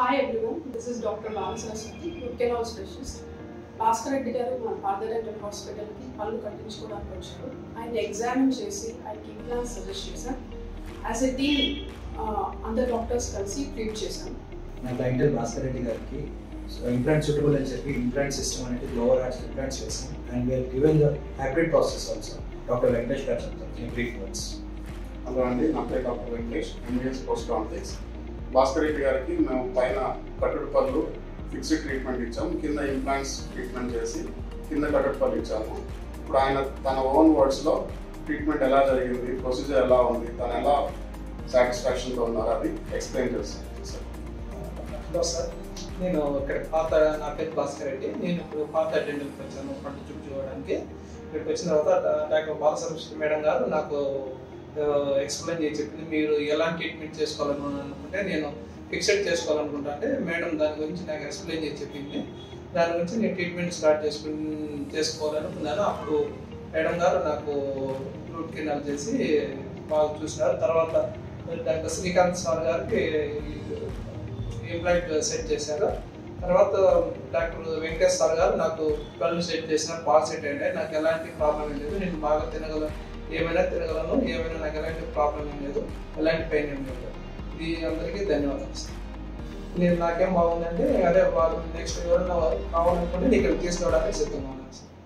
Hi everyone, this is Dr. Lagnesh, Utkela specialist. Bhaskar Reddy garu mana Father and Hospital ki pallu kattinchukodaniki vacharu. I examine chesi, I give class suggestions. As a team, other doctors kalisi treat chesam. Na clientele Bhaskar Reddy gariki implant suitable ani cheppi implant system anedi lower arch implants chesam, and we have given the hybrid process also. Dr. Lagnesh garu cheptaru in brief words. Alandi napai Dr. Lagnesh, MBS post complex. Bhaskar Reddy గారికి మేము పైన కట్టడు పళ్ళు fixed treatment ఇచ్చాము, కింద implants treatment చేసి కింద కట్టడు పళ్ళు ఇచ్చాము. ఇప్పుడు ఆయన తన ఓన్ వర్డ్స్లో ట్రీట్మెంట్ ఎలా జరిగింది, ప్రొసీజర్ ఎలా ఉంది, తను ఎలా సాటిస్ఫాక్షన్తో ఉన్నారు అది ఎక్స్ప్లెయిన్ చేస్తాను సార్. హలో సార్, నేను ఇక్కడ పాత నా పేరు భాస్కర్ రెడ్డి. నేను ఇప్పుడు పాత అటెండెంట్కి వచ్చాను పంట చుట్టూ చూడడానికి. ఇక్కడికి వచ్చిన తర్వాత డాక్టర్ బాలసరస్వతి మేడం గారు నాకు ఎక్స్ప్లెయిన్ చేసి చెప్పింది, మీరు ఎలాంటి ట్రీట్మెంట్ చేసుకోవాలని అనుకుంటే నేను ఫిక్సెడ్ చేసుకోవాలనుకుంటా అంటే మేడం దాని గురించి నాకు ఎక్స్ప్లెయిన్ చేసి చెప్పింది. దాని గురించి నేను ట్రీట్మెంట్ స్టార్ట్ చేసుకోవాలనుకున్నాను. అప్పుడు మేడం గారు నాకు రూట్ కెనాల్ చేసి బాగా చూసినారు. తర్వాత డాక్టర్ శ్రీకాంత్ సార్ గారికి ఇంప్లాంట్ సెట్ చేశారు. తర్వాత డాక్టర్ వెంకటేష్ సార్ గారు నాకు పళ్ళు సెట్ చేసినారు, బాగా సెట్ అయ్యాయి. నాకు ఎలాంటి ప్రాబ్లం లేదు, నేను బాగా తినగలను, ఏమైనా తిరగలను, ఏమైనా నాకు ఎలాంటి ప్రాబ్లం ఏం లేదు, ఎలాంటి పెయిన్ ఏం లేదు. ఇది అందరికీ ధన్యవాదాలు సార్. నేను నాకేం బాగుందంటే అదే వాళ్ళు నెక్స్ట్ ఎవరైనా కావాలనుకుంటే ఇక్కడ తీసుకోవడానికి సిద్ధంగా ఉన్నాను సార్.